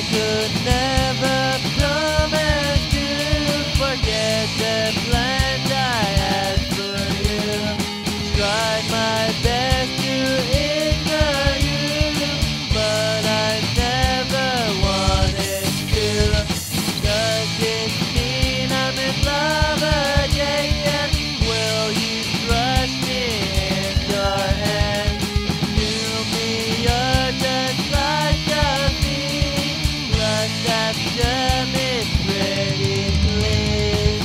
I could never promise to forget the plan I had for you. Tried my best to ignore you, but I never wanted to. Does it mean I'm in love again? And will you trust me in your hand? Do me or just like a bee, lust after me pretty please.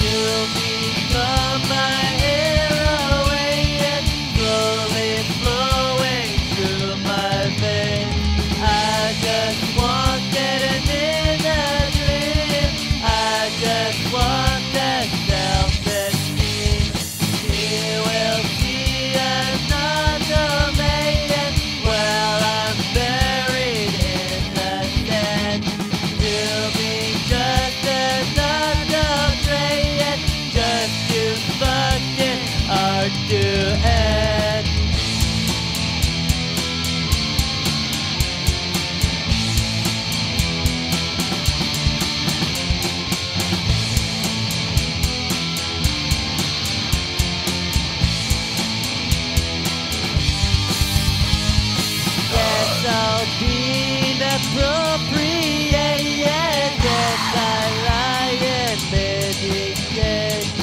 You'll become my airway and slowly flowing through my veins. I just wanted an inner dream. I just want that self-esteem. She will see another maiden while I'm buried in the sand. You'll be just another train, just too fucking hard to end. Guess I'll be inappropriate. Guess I lie and medicate.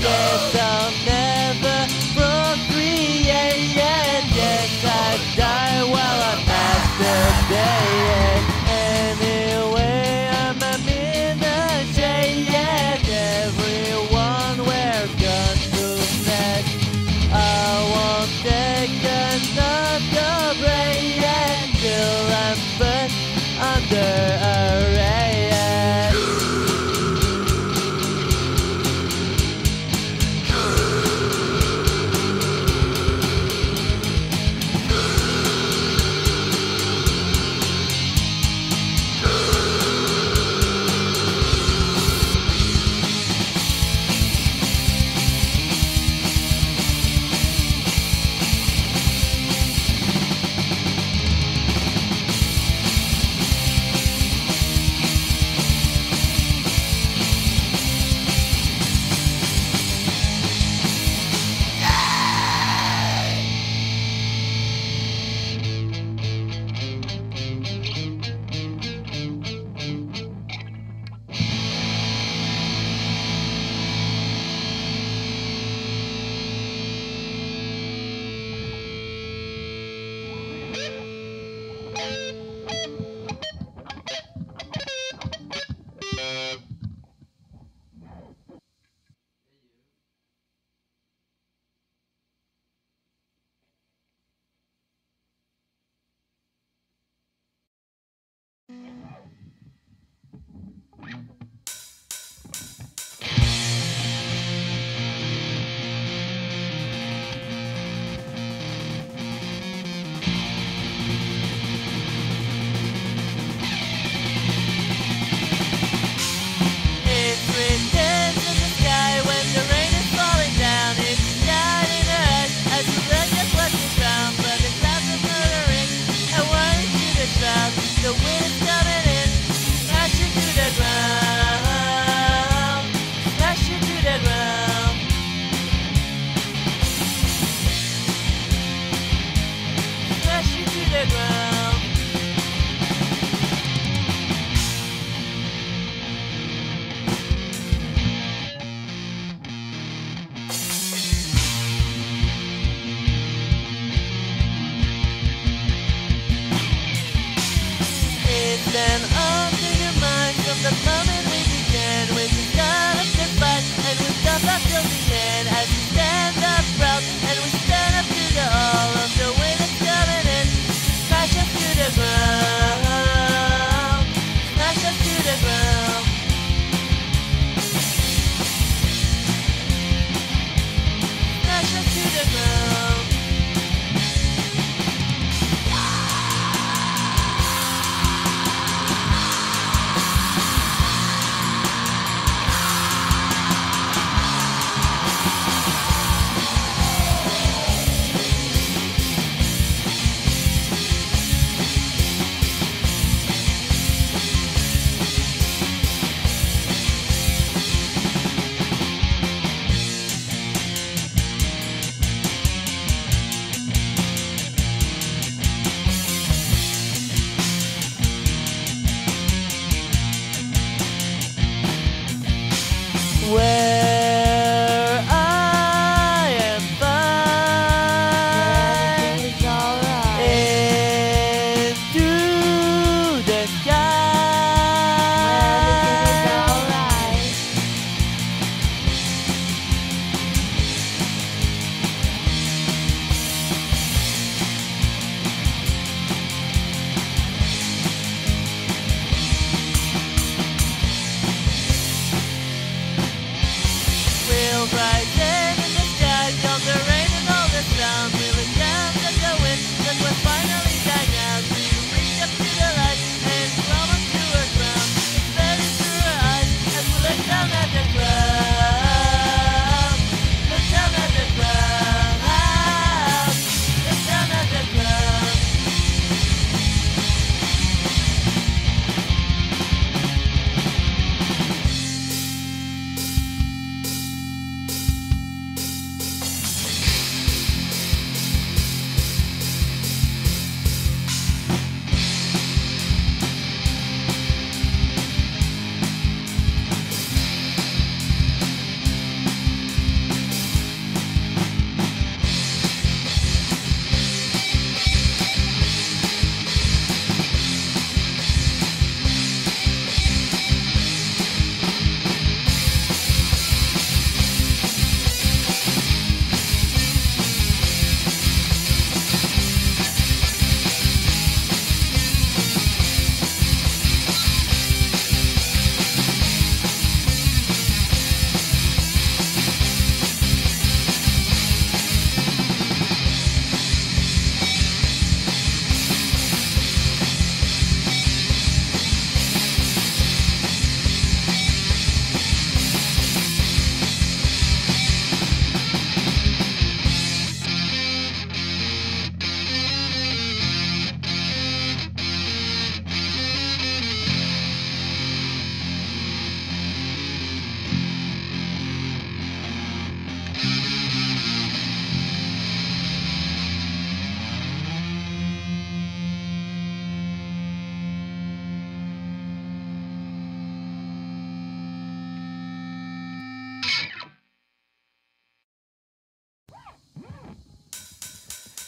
Guess I'll never procreate. Guess I die while I'm masturbating. Anyway, I'm a minor shade. Everyone wear guns to net. I won't take another break until I'm burnt under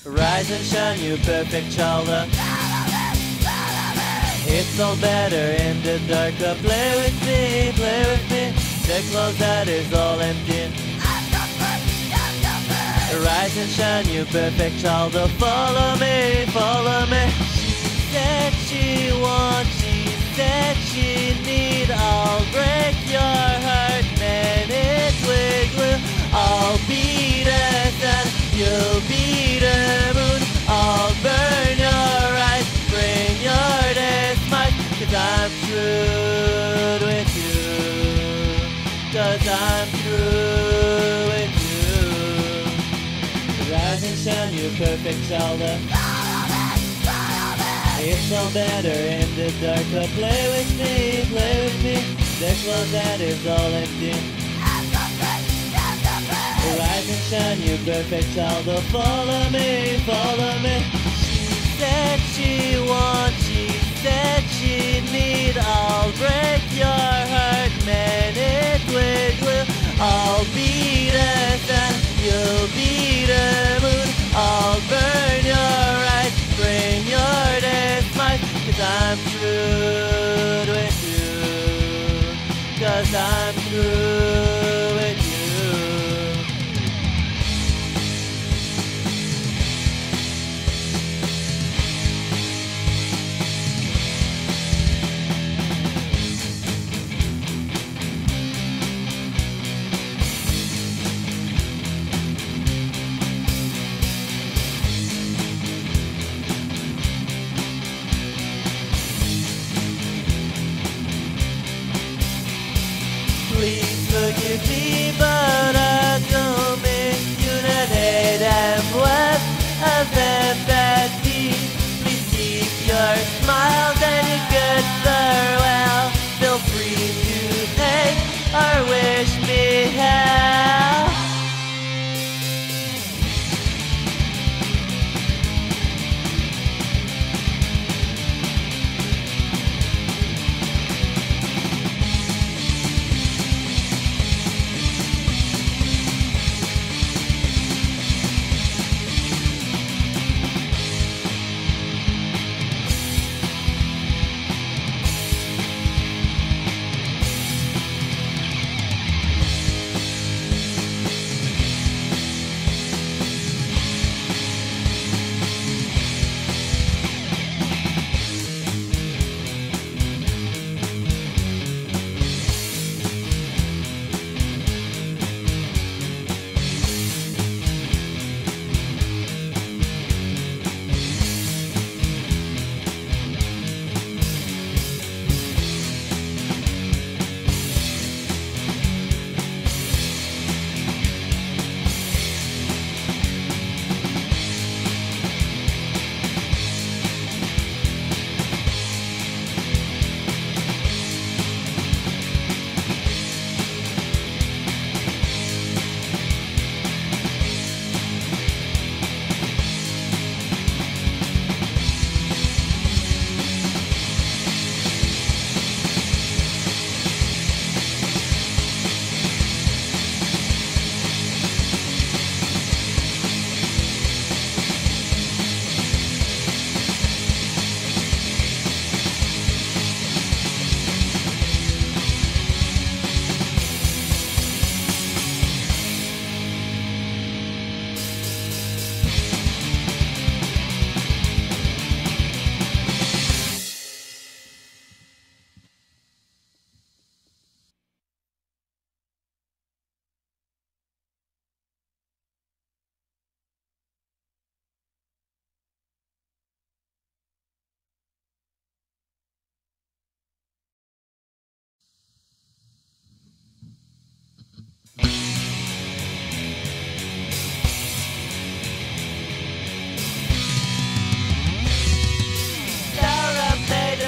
Rise and shine, you perfect child. It's all better in the dark. Play with me, play with me. The closet is all empty. Rise and shine, you perfect child. Follow me, follow me. She said she wants, she said she need. I'll break your heart, man, it's with glue. I'll be the sun, you'll be the moon. I'll burn your eyes, bring your day smile. 'Cause I'm through with you. 'Cause I'm through with you. Rise and shine, you perfect Zelda. It's all better in the dark. Play with me, play with me. The closet is all empty. Rise and shine, you perfect Zelda. Follow me, follow me. She said she wants, she said she need. I'll break your heart, man, it will. I'll be the sun, you'll be the moon. I'll burn your eyes, bring your dead smile. 'Cause I'm through with you. 'Cause I'm through with please forgive me, but I don't mean you not hate and what of empathy. Please keep your smile, then you get farewell. Feel free to hate or wish me hell.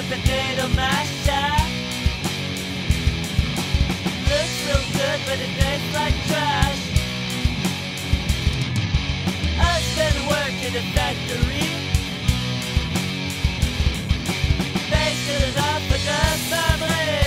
Potato mashup looks real good, but it tastes like trash. Us and work in a factory. They should have offered us family.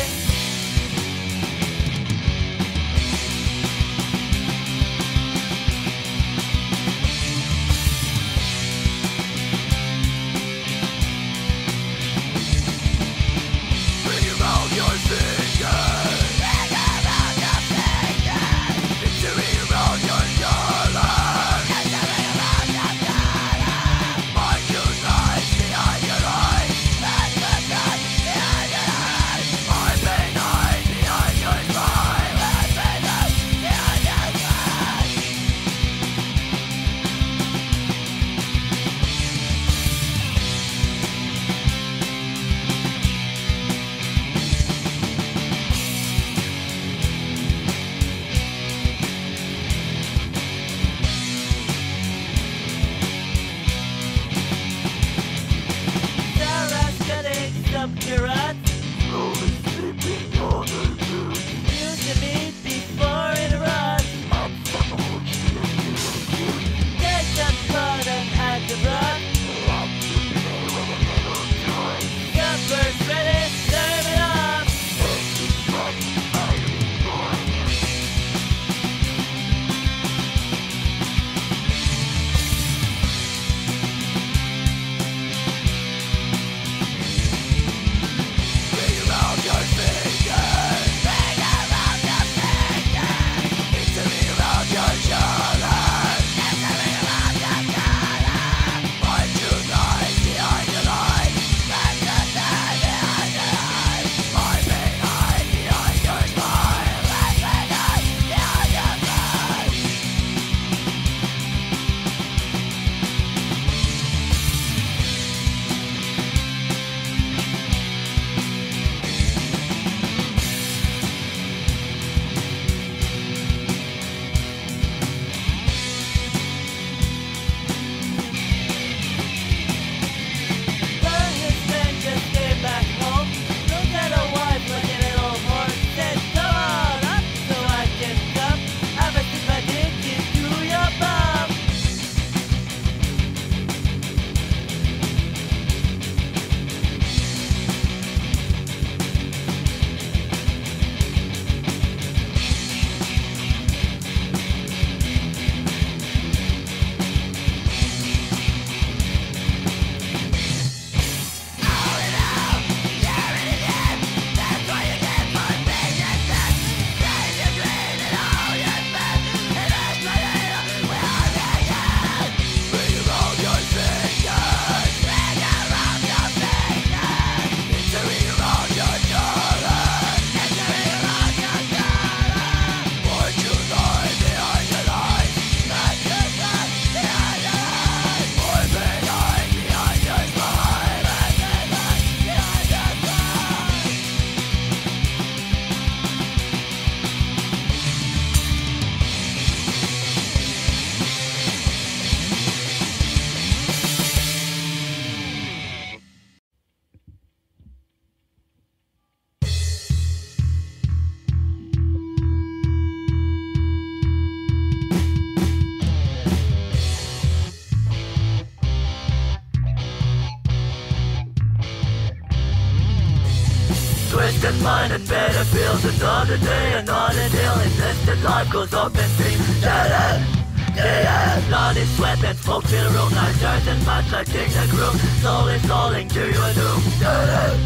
Mine and better feels another day, another deal. Insistent life goes up in steam. Yeah. Blood is sweat and smoke fill the room. Like dirt and much like in the groove. Soul is falling to your doom. Yeah.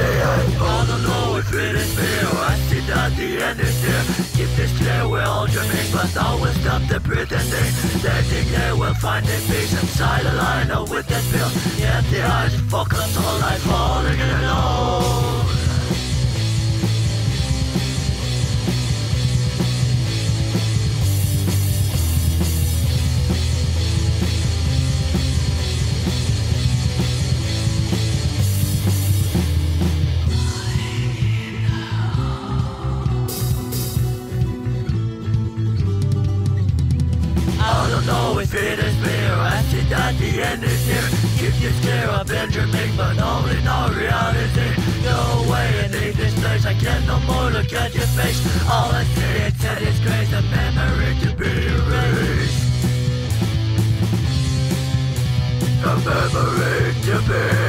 I don't know if it is me or I see that the end is here. Keep this clear, we're all dreaming, but I will stop the pretending. Letting there will find a peace inside a line up with that bill. Yet the eyes focus on life falling in alone. That the end is here. Keep this clear, I've been dreaming, but only now reality. No way and leave this place. I can no more look at your face. All I see is that it's grace, a memory to be erased. A memory to be